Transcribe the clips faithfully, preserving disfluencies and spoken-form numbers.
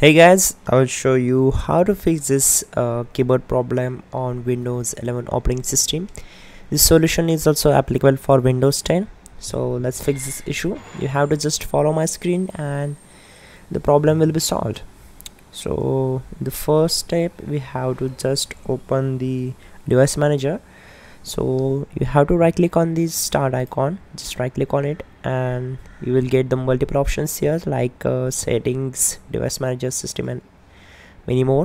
Hey guys, I will show you how to fix this uh, keyboard problem on Windows eleven operating system. This solution is also applicable for Windows ten. So let's fix this issue. You have to just follow my screen and the problem will be solved. So the first step, we have to just open the device manager. So you have to right click on this start icon, just right click on it, and you will get the multiple options here like uh, settings, device manager, system, and many more.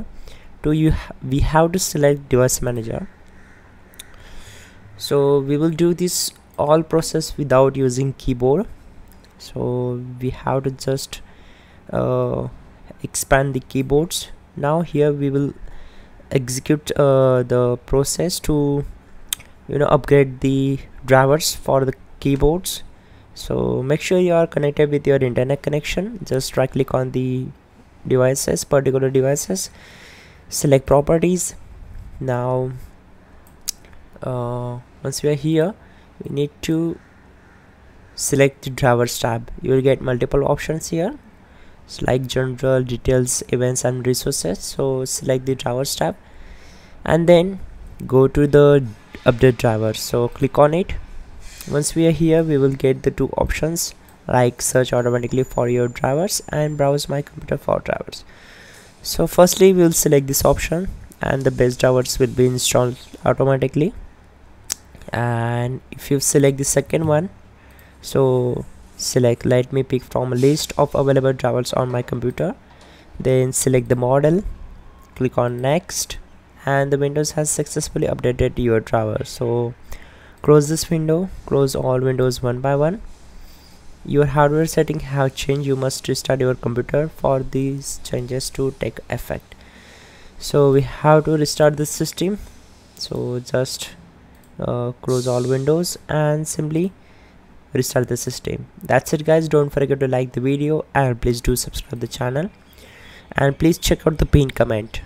To you ha we have to select device manager. So we will do this all process without using keyboard. So we have to just uh, expand the keyboards. Now here we will execute uh, the process to you know upgrade the drivers for the keyboards. So make sure you are connected with your internet connection. Just right click on the devices, particular devices, select properties. Now uh, once we are here, we need to select the drivers tab. You will get multiple options here. It's like general, details, events, and resources. So select the drivers tab and then go to the update driver, so click on it. Once we are here, we will get the two options like search automatically for your drivers and browse my computer for drivers. So firstly, we will select this option and the base drivers will be installed automatically. And if you select the second one, so select let me pick from a list of available drivers on my computer, then select the model, click on next, and the Windows has successfully updated your driver. So close this window, close all windows one by one. Your hardware setting have changed. You must restart your computer for these changes to take effect. So we have to restart the system. So just uh, close all windows and simply restart the system. That's it guys. Don't forget to like the video and please do subscribe the channel, and please check out the pinned comment.